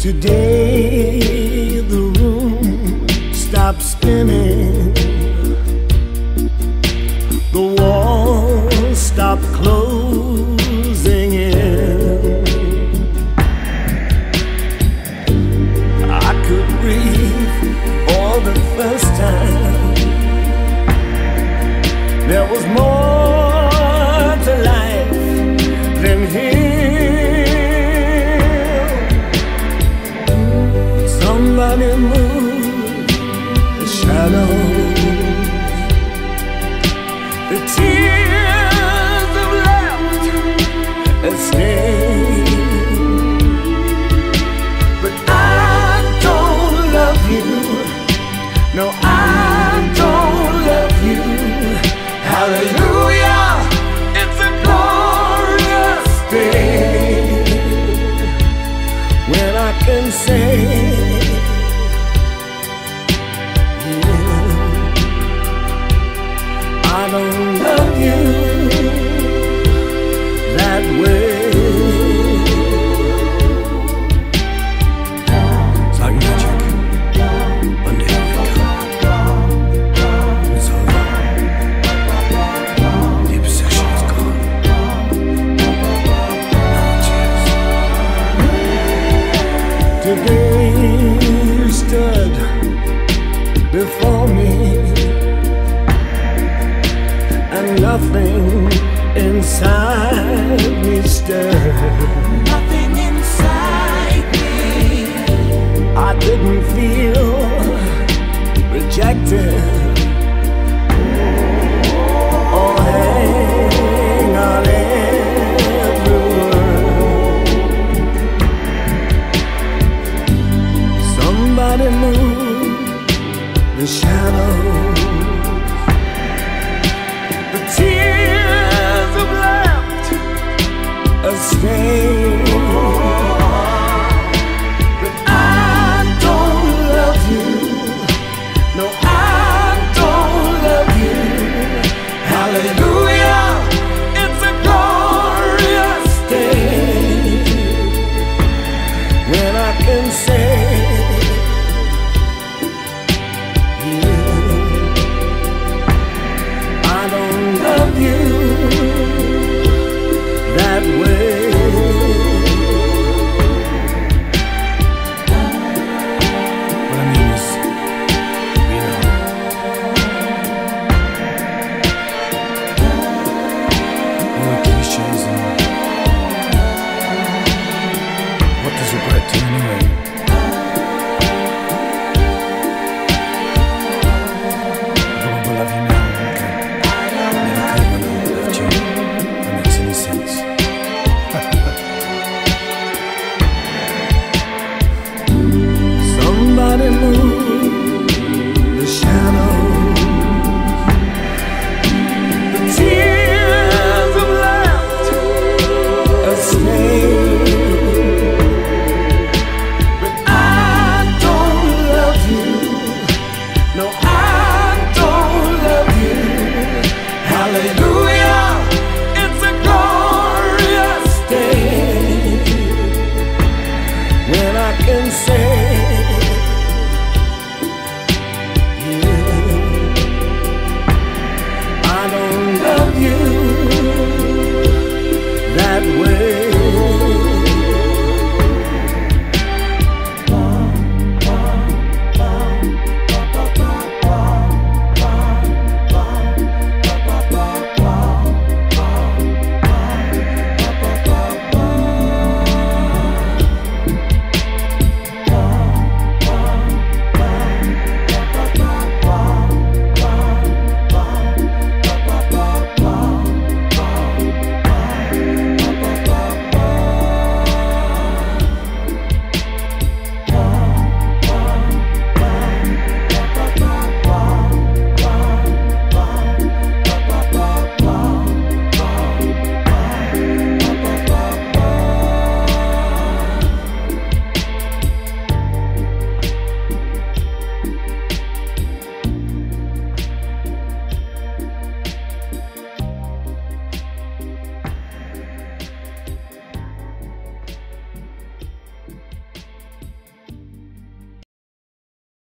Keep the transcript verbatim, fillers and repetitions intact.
Today the room stopped spinning, the walls stopped closing in. I could breathe for the first time. There was more to life than here. Somebody moved the shadows, the tears have left a stain. But I don't love you, no, I don't love you. Hallelujah, it's a glorious day when I can say, I don't love you that way. It's like magic. One day we come. It's over. The obsession is gone. Now today you stood before me, and nothing inside me stirred. Nothing inside me. I didn't feel rejected or hang on every word. Somebody moved the shadows. Tears have left a stain. But I don't love you, no, I don't love you. Hallelujah, it's a glorious day when I can say, what does regret do anyway?